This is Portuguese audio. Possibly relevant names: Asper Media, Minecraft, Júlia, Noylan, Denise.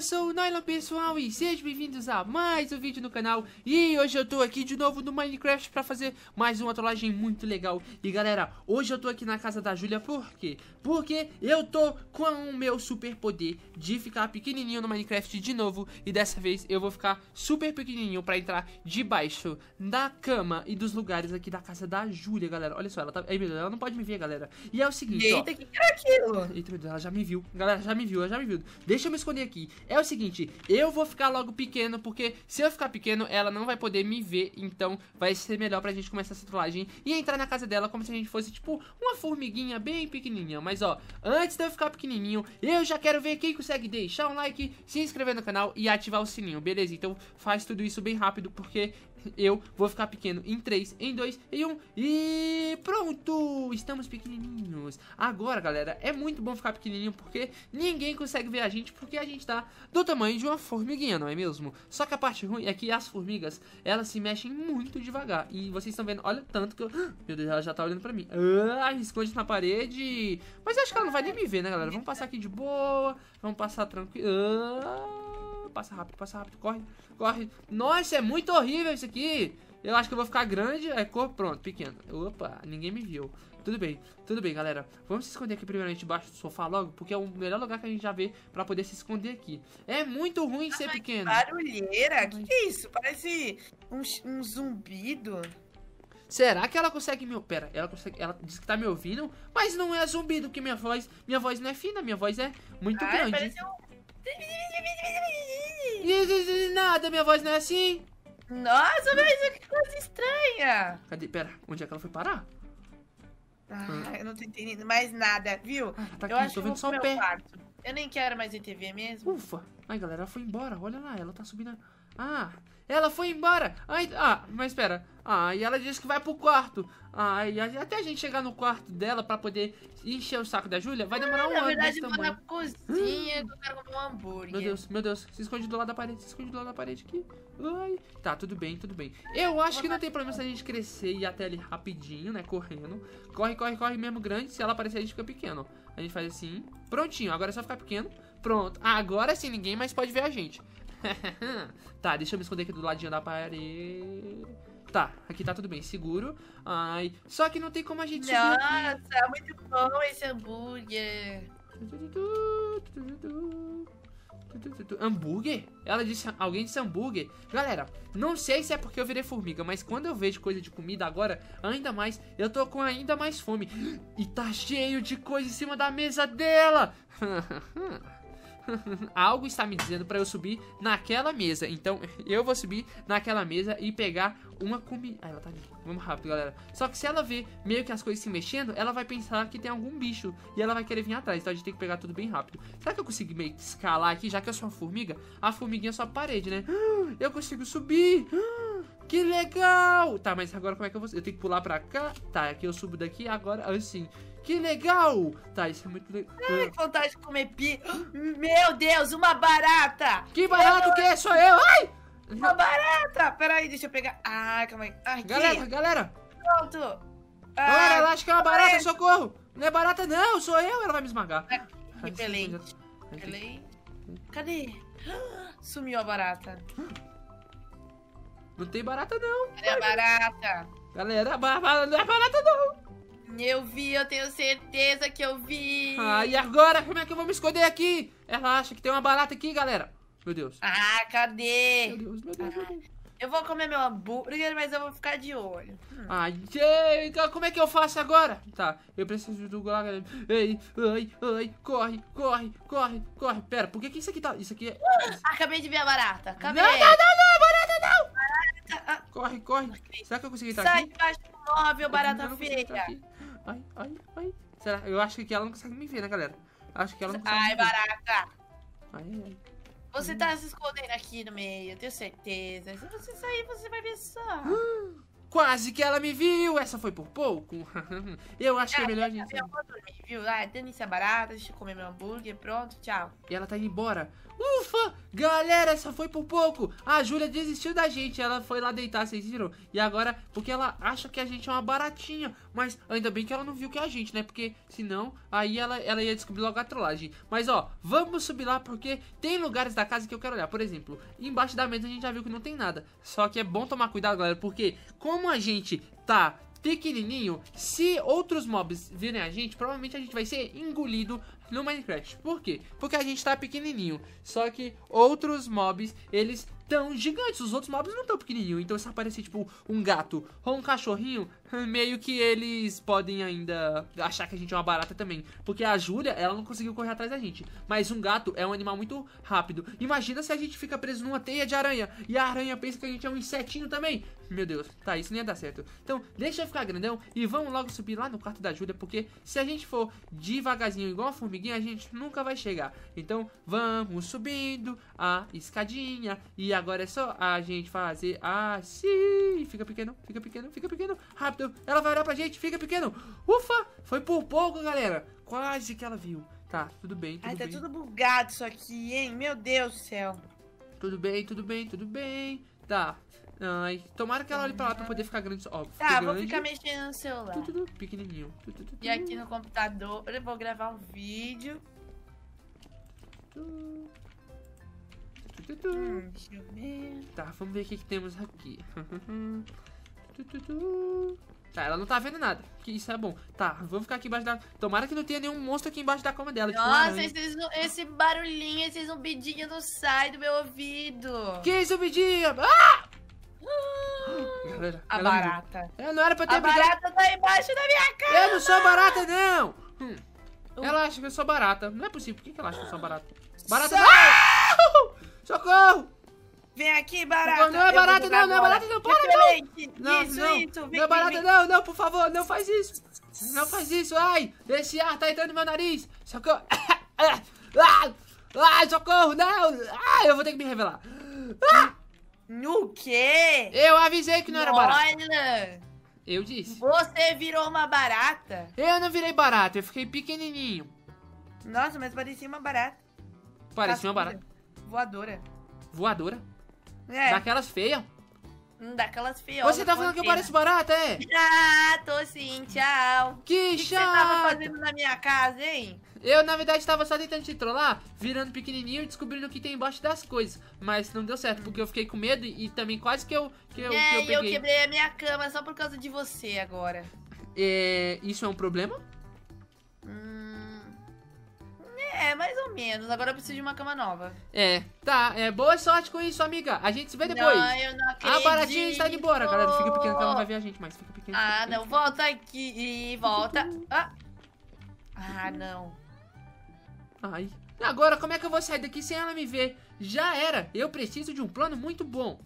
eu sou o Noylan, pessoal, e sejam bem-vindos a mais um vídeo no canal. E hoje eu tô aqui de novo no Minecraft pra fazer mais uma trollagem muito legal. E galera, hoje eu tô aqui na casa da Júlia, por quê? Porque eu tô com o meu super poder de ficar pequenininho no Minecraft de novo. E dessa vez eu vou ficar super pequenininho pra entrar debaixo da cama e dos lugares aqui da casa da Júlia, galera. Olha só, ela tá... ela não pode me ver, galera. E é o seguinte, eita, ó... que era aquilo? Eita, meu Deus, ela já me viu. Galera, ela já me viu. Deixa eu me esconder aqui. É o seguinte, eu vou ficar logo pequeno, porque se eu ficar pequeno, ela não vai poder me ver. Então vai ser melhor pra gente começar essa trollagem e entrar na casa dela como se a gente fosse, tipo, uma formiguinha bem pequenininha. Mas ó, antes de eu ficar pequenininho, eu já quero ver quem consegue deixar um like, se inscrever no canal e ativar o sininho, beleza? Então faz tudo isso bem rápido, porque eu vou ficar pequeno em 3, em 2, em 1 e pronto! Estamos pequenininhos. Agora, galera, é muito bom ficar pequenininho porque ninguém consegue ver a gente, porque a gente tá do tamanho de uma formiguinha, não é mesmo? Só que a parte ruim é que as formigas, elas se mexem muito devagar. E vocês estão vendo, olha tanto que eu... meu Deus, ela já tá olhando pra mim. Ah, me esconde na parede. Mas eu acho que ela não vai nem me ver, né, galera? Vamos passar aqui de boa, vamos passar tranquilo. Ah... passa rápido, corre, corre. Nossa, é muito horrível isso aqui. Eu acho que eu vou ficar grande, é corpo, pronto, pequeno. Opa, ninguém me viu. Tudo bem, galera. Vamos se esconder aqui primeiramente debaixo do sofá logo, porque é o melhor lugar que a gente já vê pra poder se esconder aqui. É muito ruim ser pequeno. Barulheira, que é isso? Parece um zumbido. Será que ela consegue me... pera, ela consegue... ela disse que tá me ouvindo, mas não é zumbido, porque minha voz não é fina, minha voz é muito grande. Parece um... nada, minha voz não é assim. Nossa, mas que coisa estranha. Cadê? Pera, onde é que ela foi parar? Ah, eu não tô entendendo mais nada, viu? Ah, tá aqui, eu acho tô vendo só o pé. Eu nem quero mais ver TV mesmo. Ufa, ai galera, ela foi embora, olha lá, ela tá subindo. Ah, ela foi embora. Ai, ah, mas pera. Ah, e ela disse que vai pro quarto. Ah, e até a gente chegar no quarto dela pra poder encher o saco da Júlia, vai demorar um ano. Na verdade, eu vou na cozinha do cara comer um hambúrguer. Meu Deus, se esconde do lado da parede, se esconde do lado da parede aqui. Ai, tá, tudo bem, tudo bem. Eu acho que não tem problema se a gente crescer e ir até ali rapidinho, né, correndo. Corre, corre, corre mesmo grande, se ela aparecer a gente fica pequeno. A gente faz assim, prontinho, agora é só ficar pequeno. Pronto, agora sim ninguém mais pode ver a gente. Tá, deixa eu me esconder aqui do ladinho da parede. Tá, aqui tá tudo bem, seguro. Ai, só que não tem como a gente subir. Nossa, muito bom esse hambúrguer. Hambúrguer? Ela disse, alguém disse hambúrguer. Galera, não sei se é porque eu virei formiga, mas quando eu vejo coisa de comida agora, ainda mais, eu tô com ainda mais fome. E tá cheio de coisa em cima da mesa dela. Algo está me dizendo para eu subir naquela mesa. Então eu vou subir naquela mesa e pegar uma comida. Ah, ela tá ali. Vamos rápido, galera. Só que se ela ver meio que as coisas se mexendo, ela vai pensar que tem algum bicho e ela vai querer vir atrás. Então a gente tem que pegar tudo bem rápido. Será que eu consigo meio que escalar aqui? Já que eu sou uma formiga, a formiguinha é só a parede, né? Eu consigo subir. Que legal. Tá, mas agora como é que eu vou... eu tenho que pular pra cá. Tá, aqui eu subo daqui. Agora assim... que legal! Tá, isso é muito legal. Ai, que vontade de comer pi... meu Deus, uma barata! Que barata o que? Sou eu! Ai! Uma barata! Pera aí, deixa eu pegar... ah, calma aí. Aqui. Galera, galera! Pronto! Olha, ela acha que é uma barata, socorro! Não é barata não, sou eu! Ela vai me esmagar. Que belente. Cadê? Sumiu a barata. Não tem barata não. Cadê a barata? Galera, não é barata não. Eu vi, eu tenho certeza que eu vi. Ah, e agora? Como é que eu vou me esconder aqui? Ela acha que tem uma barata aqui, galera. Meu Deus. Ah, cadê? Meu Deus, meu Deus, meu Deus. Eu vou comer meu hambúrguer, mas eu vou ficar de olho. Ai, então como é que eu faço agora? Tá, eu preciso do... ei, ai, ai, corre, corre, corre, corre. Pera, por que que isso aqui tá... isso aqui é... acabei de ver a barata. Acabei. Não, não, não, não, barata não. Barata. Corre, corre. Será que eu consegui estar aqui? Sai debaixo do móvel, barata feia. Ai, ai, ai. Será? Eu acho que ela não consegue me ver, né, galera? Acho que ela não consegue. Ai, barata. Ai, ai. Você tá se escondendo aqui no meio, eu tenho certeza. Se você sair, você vai ver só. Quase que ela me viu. Essa foi por pouco. Eu acho que é melhor a gente... Eu vou dormir, viu? Ah, Denise é barata, deixa eu comer meu hambúrguer, pronto, tchau. E ela tá indo embora. Ufa! Galera, essa foi por pouco. A Júlia desistiu da gente. Ela foi lá deitar, vocês viram? E agora, porque ela acha que a gente é uma baratinha. Mas ainda bem que ela não viu que é a gente, né? Porque senão, aí ela ia descobrir logo a trollagem. Mas ó, vamos subir lá porque tem lugares da casa que eu quero olhar. Por exemplo, embaixo da mesa a gente já viu que não tem nada. Só que é bom tomar cuidado, galera, porque como a gente tá pequenininho, se outros mobs virem a gente, provavelmente a gente vai ser engolido no Minecraft. Por quê? Porque a gente tá pequenininho. Só que outros mobs, eles tão gigantes. Os outros mobs não tão pequenininhos. Então se aparecer tipo um gato ou um cachorrinho, meio que eles podem ainda achar que a gente é uma barata também. Porque a Júlia, ela não conseguiu correr atrás da gente. Mas um gato é um animal muito rápido. Imagina se a gente fica preso numa teia de aranha e a aranha pensa que a gente é um insetinho também. Meu Deus, tá, isso não ia dar certo. Então deixa eu ficar grandão e vamos logo subir lá no quarto da Júlia, porque se a gente for devagarzinho igual a formiguinha, a gente nunca vai chegar. Então vamos subindo a escadinha. E agora é só a gente fazer assim. Fica pequeno, fica pequeno, fica pequeno. Rápido, ela vai olhar pra gente, fica pequeno. Ufa, foi por pouco, galera. Quase que ela viu. Tá, tudo bem, tudo bem. Tá tudo bugado isso aqui, hein? Meu Deus do céu. Tudo bem, tudo bem, tudo bem. Tá. Ai, tomara que ela olhe pra lá pra poder ficar grande. Ó, tá, grande. Vou ficar mexendo no celular. Pequenininho. E aqui no computador eu vou gravar um vídeo. Deixa eu ver. Tá, vamos ver o que, que temos aqui. Tá, ela não tá vendo nada, que isso é bom. Tá, vamos ficar aqui embaixo da... Tomara que não tenha nenhum monstro aqui embaixo da cama dela. Nossa, tipo, esse barulhinho, esse zumbidinho não sai do meu ouvido. Que zumbidinho? Ah! Galera, a barata. Ela não era pra ter a brigado. A barata tá embaixo da minha cama. Eu não sou barata, não. Ela acha que eu sou barata. Não é possível. Por que ela acha que eu sou barata? Barata não! Ah! Socorro! Vem aqui, barata. Não, não é barata, não. Não é barata, não. Para, não. Não, isso, não. Isso. Vem, não é barata, vem. Não. Não, por favor. Não faz isso. Não faz isso. Ai, esse ar tá entrando no meu nariz. Socorro. Ai, socorro. Não. Ai, eu vou ter que me revelar. Ah! No quê? Eu avisei que não era barata. Noylan! Eu disse. Você virou uma barata? Eu não virei barata, eu fiquei pequenininho. Nossa, mas parecia uma barata. Parecia uma barata. Voadora. Voadora? É. Daquelas feias? Daquelas feias. Você tá falando que eu pareço barata, é? Ah, tô sim, tchau. Que chato. O que você tava fazendo na minha casa, hein? Eu, na verdade, tava só tentando te trollar, virando pequenininho e descobrindo o que tem embaixo das coisas. Mas não deu certo, porque eu fiquei com medo e também quase que eu peguei. É, eu quebrei a minha cama só por causa de você agora. É, isso é um problema? É, mais ou menos. Agora eu preciso de uma cama nova. É, tá. É, boa sorte com isso, amiga. A gente se vê depois. Não, eu não acredito. A baratinha está indo embora, galera. Fica pequena que ela não vai ver a gente mais. Fica pequena. Ah, não. Volta aqui e volta. Ah, não. Ai, agora como é que eu vou sair daqui sem ela me ver? Já era, eu preciso de um plano muito bom.